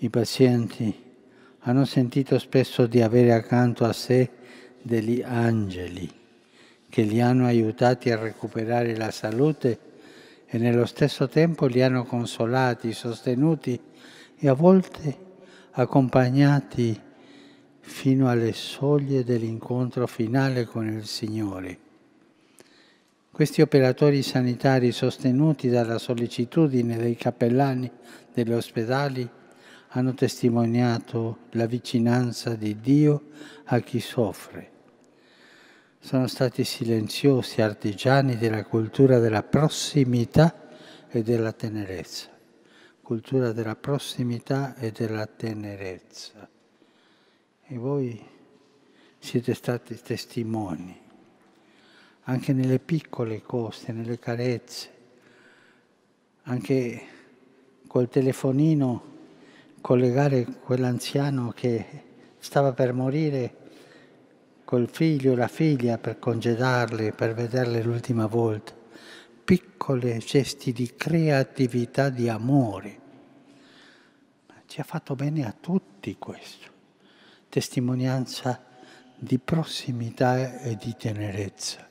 I pazienti hanno sentito spesso di avere accanto a sé degli angeli che li hanno aiutati a recuperare la salute e nello stesso tempo li hanno consolati, sostenuti e a volte accompagnati fino alle soglie dell'incontro finale con il Signore. Questi operatori sanitari, sostenuti dalla sollecitudine dei cappellani degli ospedali, hanno testimoniato la vicinanza di Dio a chi soffre. Sono stati silenziosi artigiani della cultura della prossimità e della tenerezza. Cultura della prossimità e della tenerezza. E voi siete stati testimoni, anche nelle piccole cose, nelle carezze, anche col telefonino collegare quell'anziano che stava per morire col figlio o la figlia per congedarle, per vederle l'ultima volta. Piccoli gesti di creatività, di amore. Ci ha fatto bene a tutti questo. Testimonianza di prossimità e di tenerezza.